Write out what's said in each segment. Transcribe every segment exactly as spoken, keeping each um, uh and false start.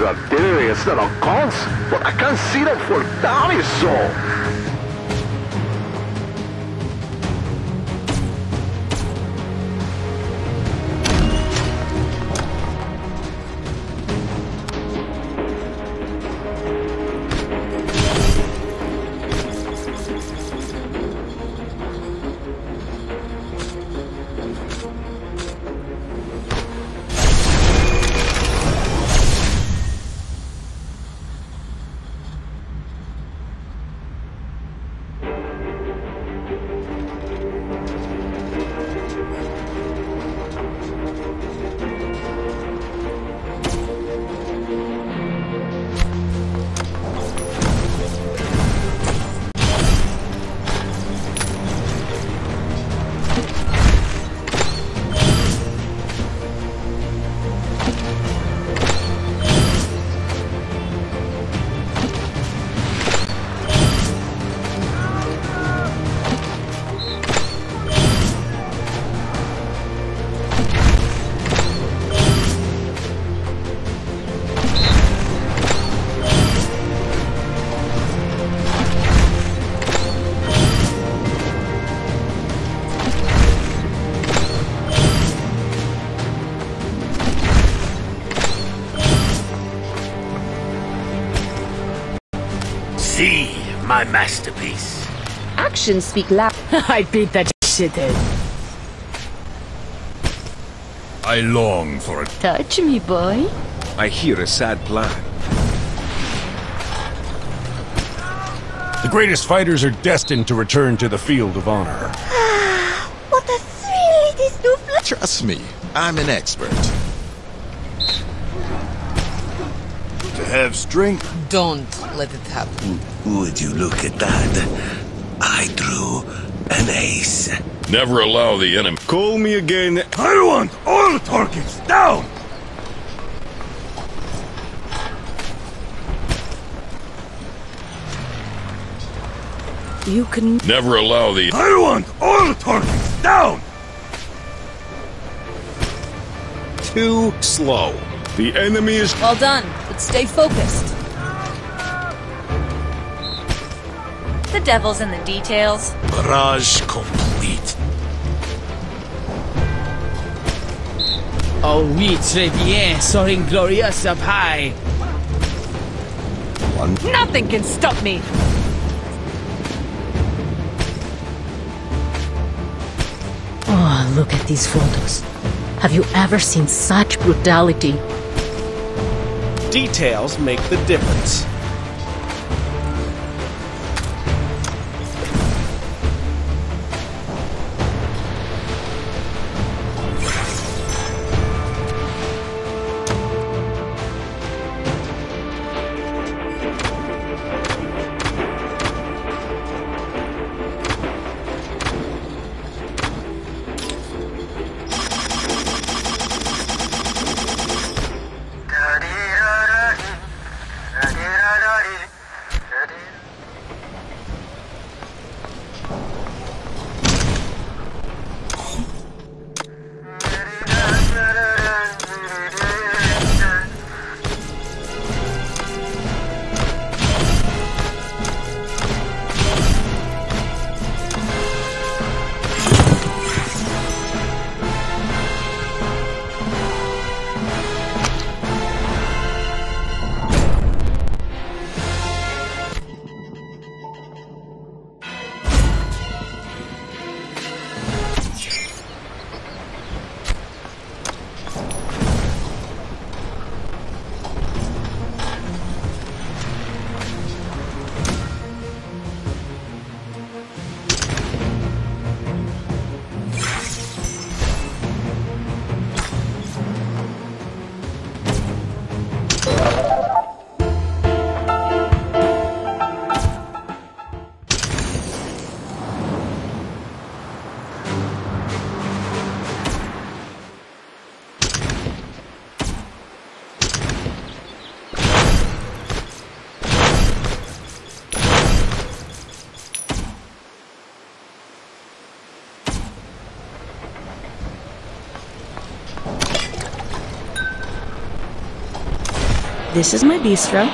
is a theory, it's not a cult, but I can't see them for dinosaur. See my masterpiece. Actions speak loud. I beat that shithead. I long for a touch me, boy. I hear a sad plan. The greatest fighters are destined to return to the field of honor. What a thrill it is to fly. Trust me, I'm an expert. To have strength? Don't let it happen. Would you look at that? I drew an ace. Never allow the enemy. Call me again. I want all targets down! You can... Never allow the... I want all targets down! Too slow. The enemy is... Well done, but stay focused. The devil's in the details. Barrage complete. Oh, oui, très bien, soaring glorious up high. One. Nothing can stop me. Oh, look at these photos. Have you ever seen such brutality? Details make the difference. This is my bistro.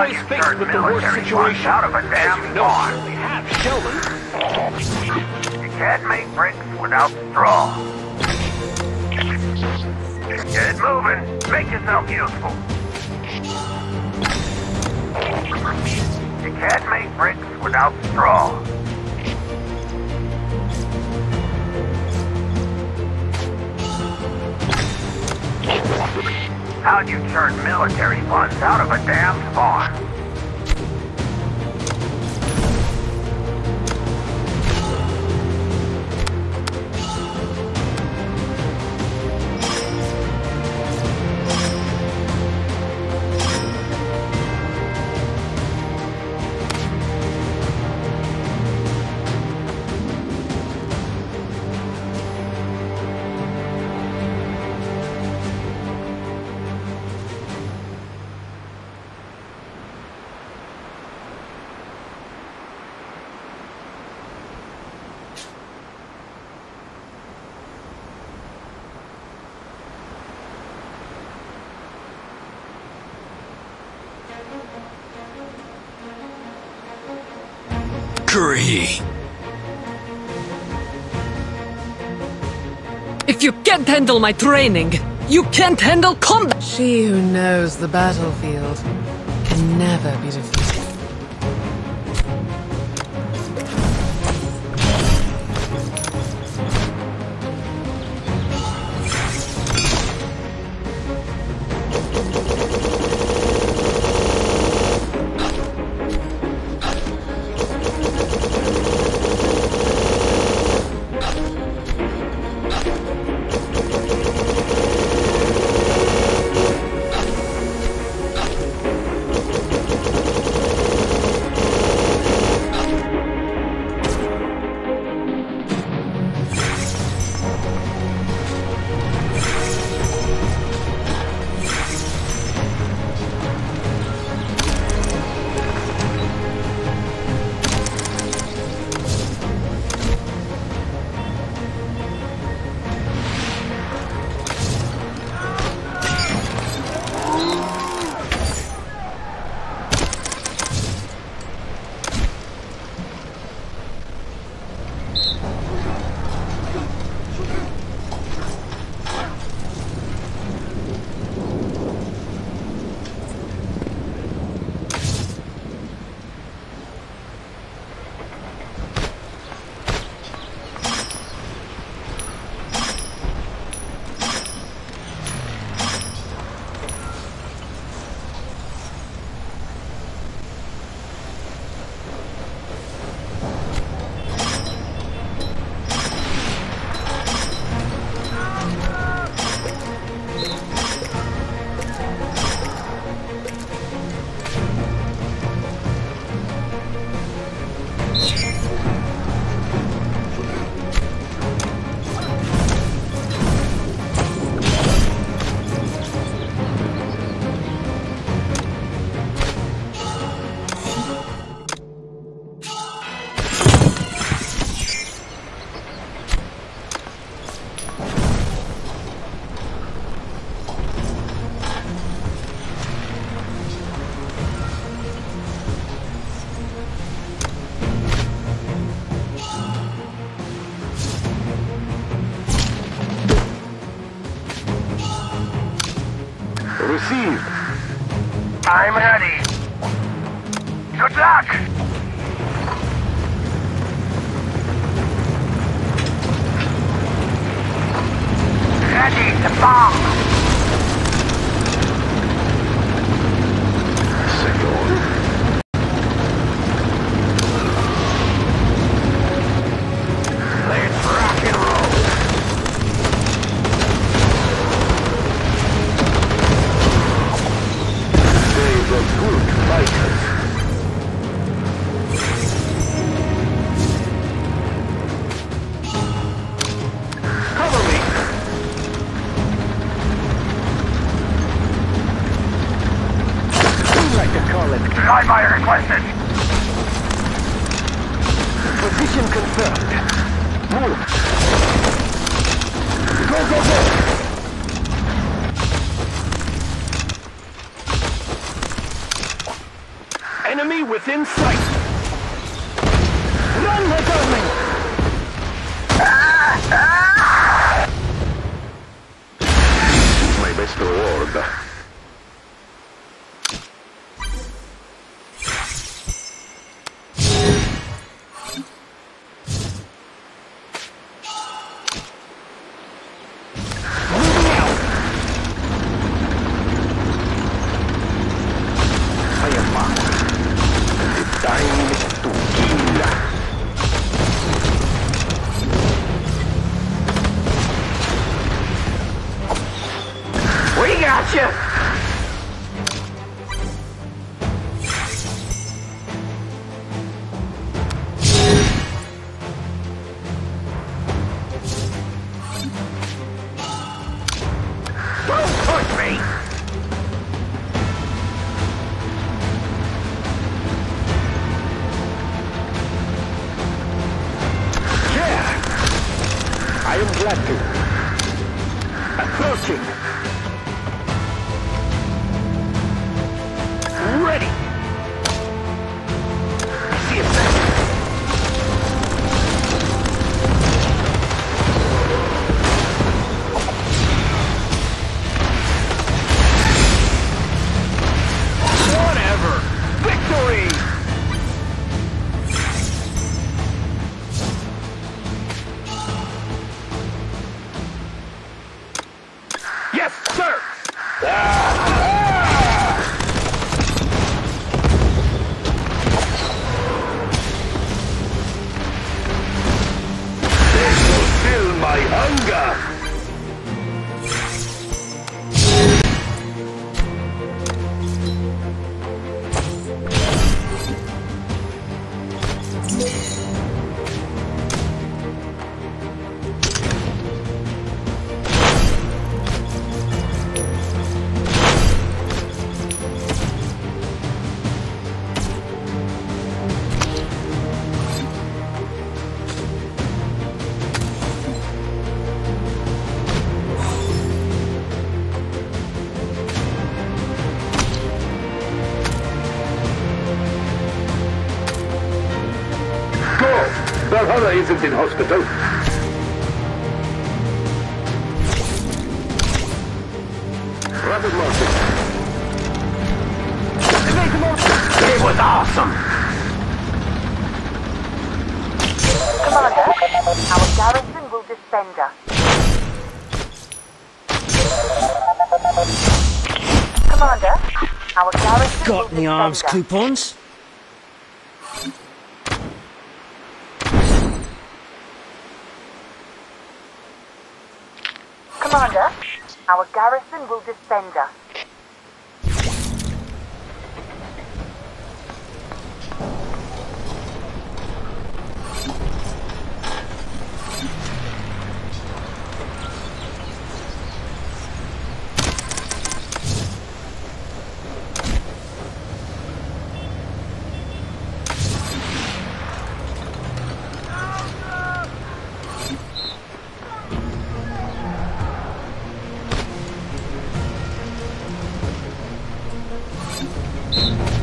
The faced with the worst situation. Out of a damn as you know, we have Sheldon. You can't make bricks without straw. Get moving. Make yourself useful. You can't make bricks without straw. How'd you turn military funds out of a damn spawn? Mercury! If you can't handle my training, you can't handle combat! She who knows the battlefield can never be defeated. I'm ready. Good luck! Enemy within sight! Run, my darling! My best reward. Ready! I see a message. Valhalla isn't in hospital. Rapid launches. Activate the launches! It was awesome! Commander, our garrison will defend us. Commander, our garrison will defend us. Got any arms coupons? Commander, our garrison will defend us. You